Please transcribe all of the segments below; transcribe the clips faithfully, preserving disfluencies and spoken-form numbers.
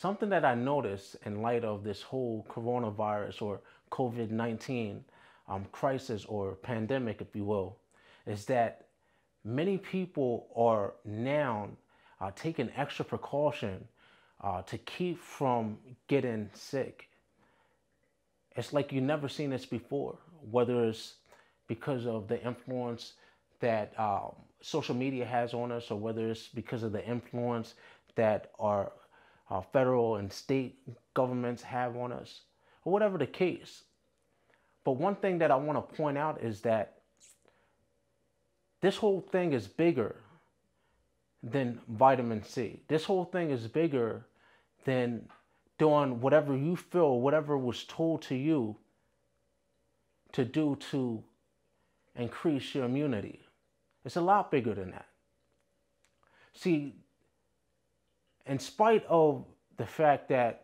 Something that I noticed in light of this whole coronavirus or COVID nineteen um, crisis or pandemic, if you will, is that many people are now uh, taking extra precaution uh, to keep from getting sick. It's like you've never seen this before, whether it's because of the influence that uh, social media has on us, or whether it's because of the influence that our Uh, federal and state governments have on us, or whatever the case. But one thing that I want to point out is that this whole thing is bigger than vitamin C. This whole thing is bigger than doing whatever you feel, whatever was told to you to do to increase your immunity. It's a lot bigger than that. See, in spite of the fact that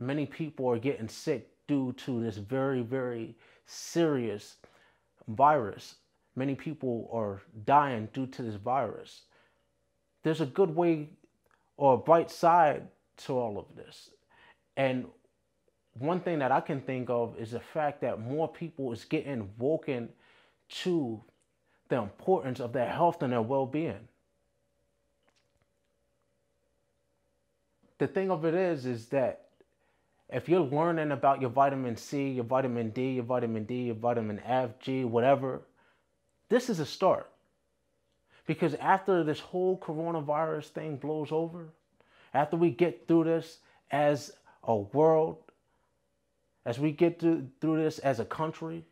many people are getting sick due to this very, very serious virus, many people are dying due to this virus, there's a good way or a bright side to all of this. And one thing that I can think of is the fact that more people is getting woken to the importance of their health and their well-being. The thing of it is, is that if you're learning about your vitamin C, your vitamin D, your vitamin D, your vitamin F, G, whatever, this is a start. Because after this whole coronavirus thing blows over, after we get through this as a world, as we get through, through this as a country,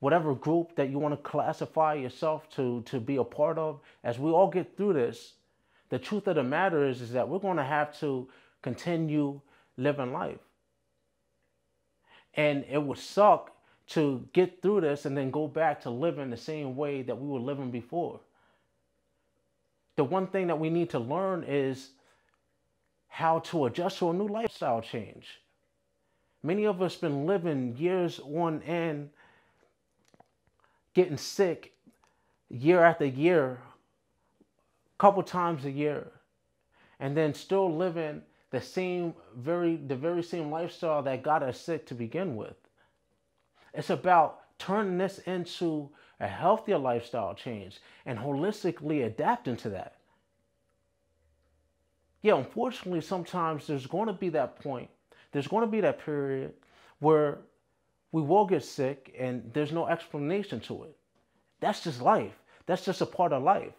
whatever group that you want to classify yourself to, to be a part of, as we all get through this, the truth of the matter is, is that we're going to have to continue living life. And it would suck to get through this and then go back to living the same way that we were living before. The one thing that we need to learn is how to adjust to a new lifestyle change. Many of us have been living years on end, getting sick year after year, couple times a year, and then still living the same very the very same lifestyle that got us sick to begin with. It's about turning this into a healthier lifestyle change and holistically adapting to that. Yeah, unfortunately, sometimes there's going to be that point, there's going to be that period where we will get sick and there's no explanation to it. That's just life. That's just a part of life.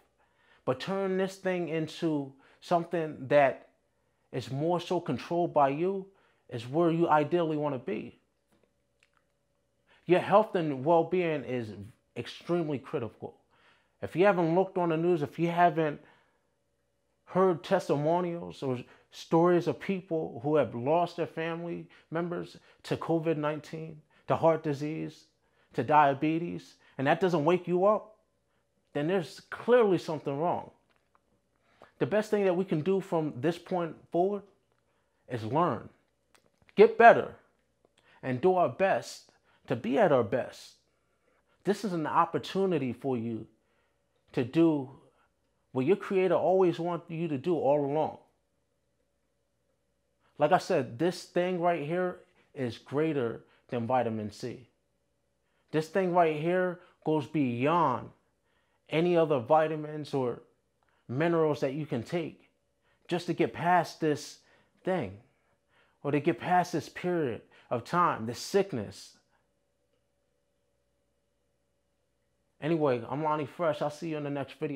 But turn this thing into something that is more so controlled by you is where you ideally want to be. Your health and well-being is extremely critical. If you haven't looked on the news, if you haven't heard testimonials or stories of people who have lost their family members to COVID nineteen, to heart disease, to diabetes, and that doesn't wake you up, then there's clearly something wrong. The best thing that we can do from this point forward is learn, get better, and do our best to be at our best. This is an opportunity for you to do what your Creator always wanted you to do all along. Like I said, this thing right here is greater than vitamin C. This thing right here goes beyond any other vitamins or minerals that you can take just to get past this thing, or to get past this period of time, this sickness. Anyway, I'm Lonnie Fresh. I'll see you in the next video.